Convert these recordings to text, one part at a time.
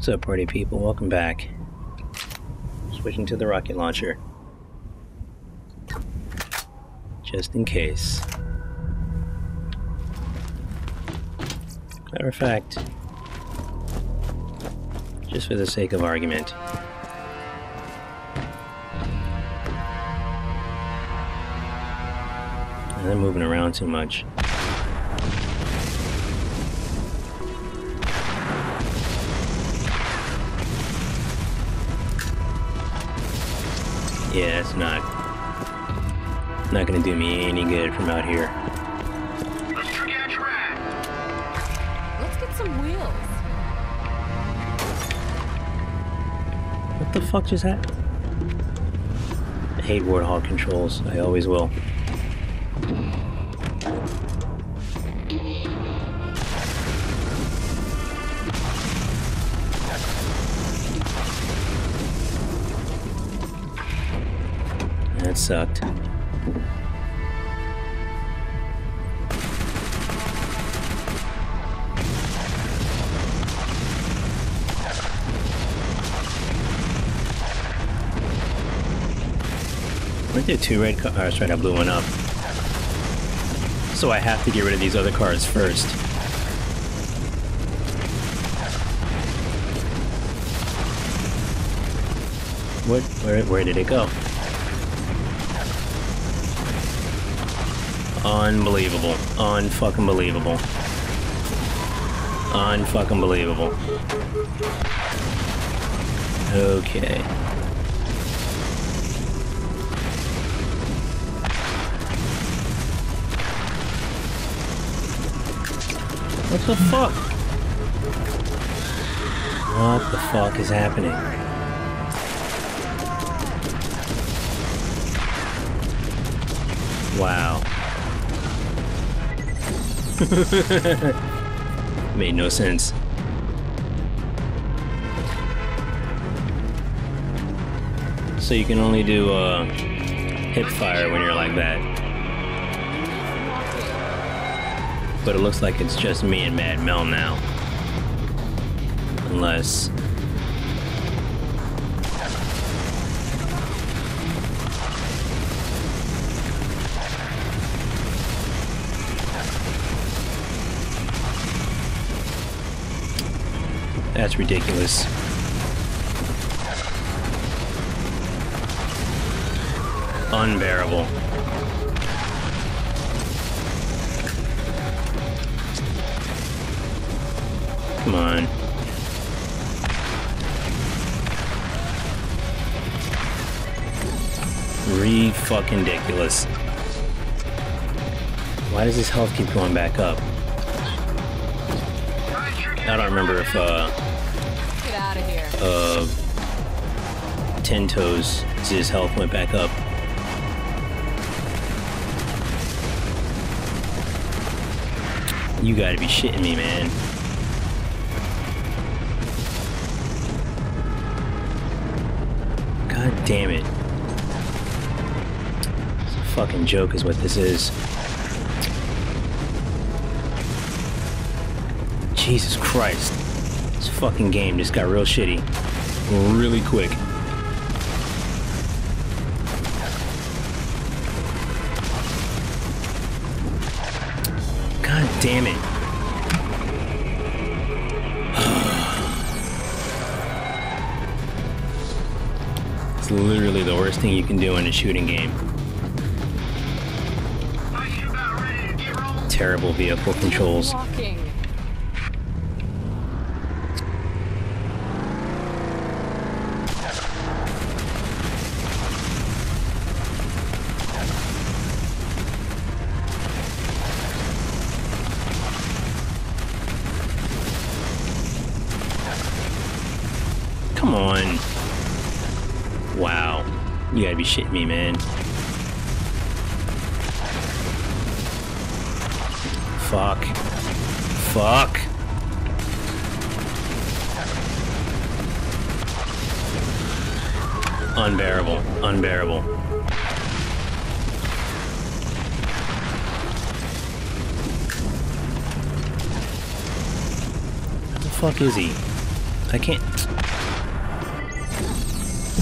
What's up, party people? Welcome back. Switching to the rocket launcher. Just in case. Matter of fact, just for the sake of argument, I'm moving around too much. Yeah, it's not gonna do me any good from out here. Let's get some wheels. What the fuck just happened? I hate Warthog controls. I always will. That sucked. Weren't there two red cars? Oh, that's right, I blew one up. So I have to get rid of these other cars first. What? Where did it go? Unbelievable. Unfucking believable. Unfucking believable. Okay. What the fuck? What the fuck is happening? Wow. Made no sense. So you can only do hip fire when you're like that. But it looks like it's just me and Mad Mel now. Unless... That's ridiculous. Unbearable. Come on. Re-fucking-diculous. Why does his health keep going back up? I don't remember if, Ten Toes, his health went back up. You gotta be shitting me, man. God damn it. It's a fucking joke is what this is. Jesus Christ. This fucking game just got real shitty. Really quick. God damn it. It's literally the worst thing you can do in a shooting game. Terrible vehicle controls. Come on. Wow. You gotta be shitting me, man. Fuck. Fuck. Unbearable. Unbearable. How the fuck is he? I can't.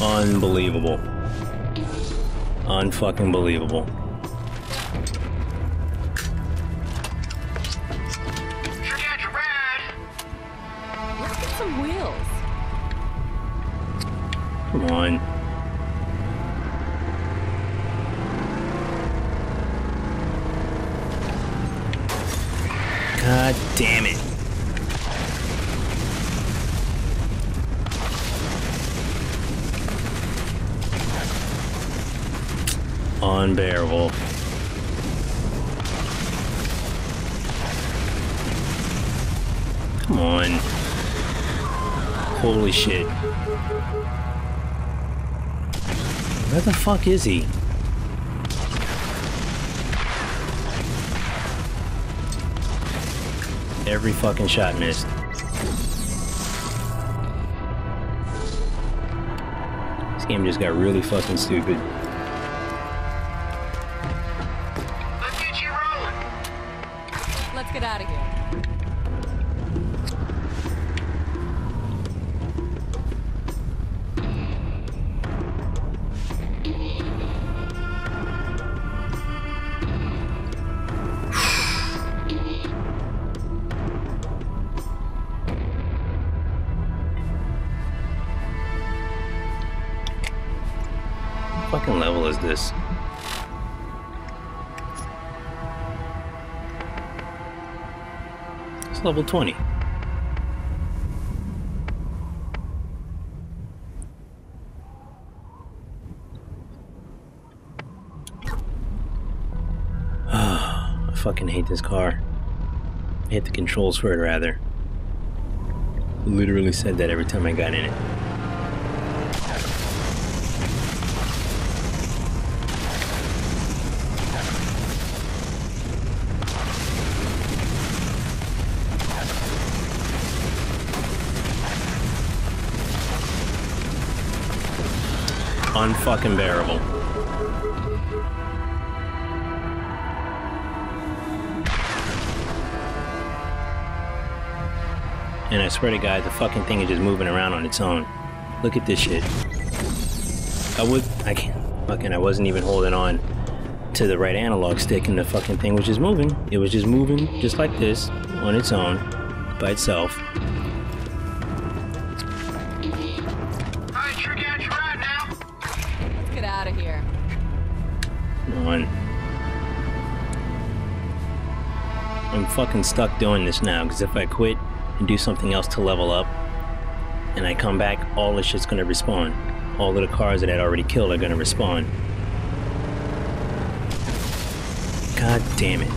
Unbelievable. Unfucking believable. Sure got your ride. Let's get some wheels. Come on. God damn it. Unbearable. Come on. Holy shit. Where the fuck is he? Every fucking shot missed. This game just got really fucking stupid. Let's get you rolling. Let's get out of here. What level is this? It's level 20. I fucking hate this car. I hate the controls for it, rather. I literally said that every time I got in it. Unfucking bearable. And I swear to God, the fucking thing is just moving around on its own. Look at this shit. I wasn't even holding on to the right analog stick and the fucking thing was just moving. It was just moving just like this on its own, by itself. I'm fucking stuck doing this now, because if I quit and do something else to level up and I come back, all this shit's gonna respawn. All of the cars that I'd already killed are gonna respawn. God damn it.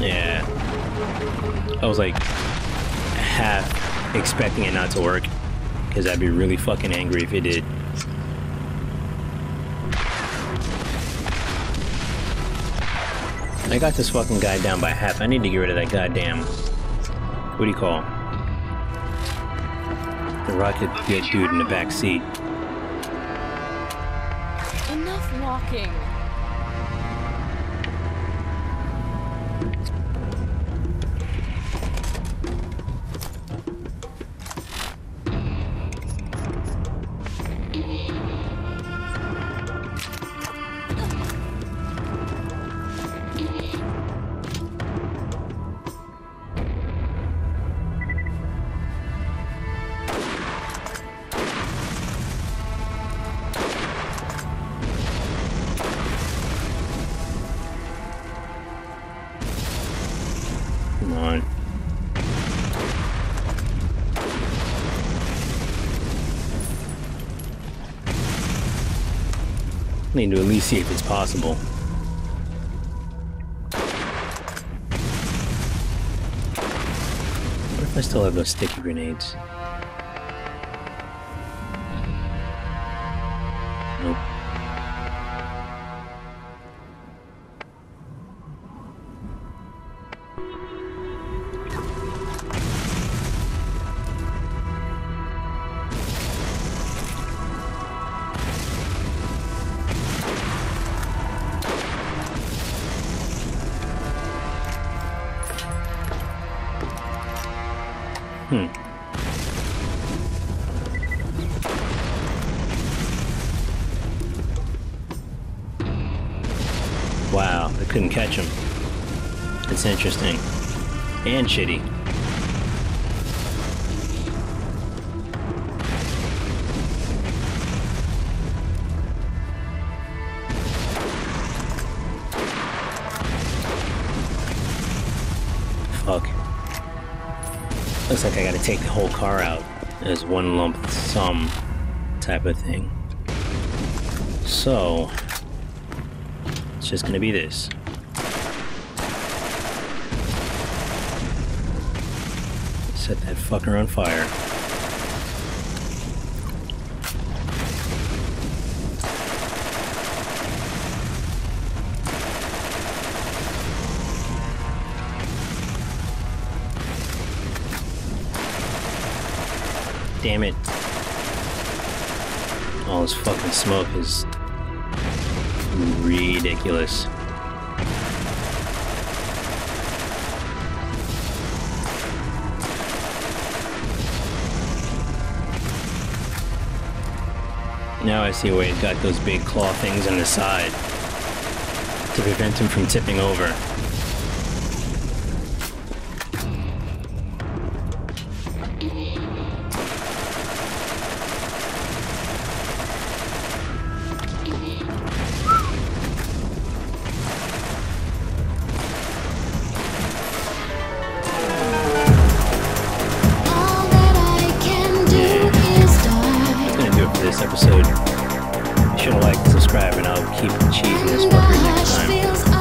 Yeah, I was like half expecting it not to work, because I'd be really fucking angry if it did. I got this fucking guy down by half. I need to get rid of that goddamn, what do you call, the rocket dude in the back seat. Enough walking. Need to at least see if it's possible. What if I still have those sticky grenades? Nope. Wow, I couldn't catch him. It's interesting. And shitty. Fuck. Looks like I gotta take the whole car out as one lump sum type of thing. So... it's just gonna be this. Set that fucker on fire. Damn it. All this fucking smoke is... ridiculous. Now I see why he's got those big claw things on the side to prevent him from tipping over. Episode. You should like, subscribe, and I'll keep cheesing this fucker next time.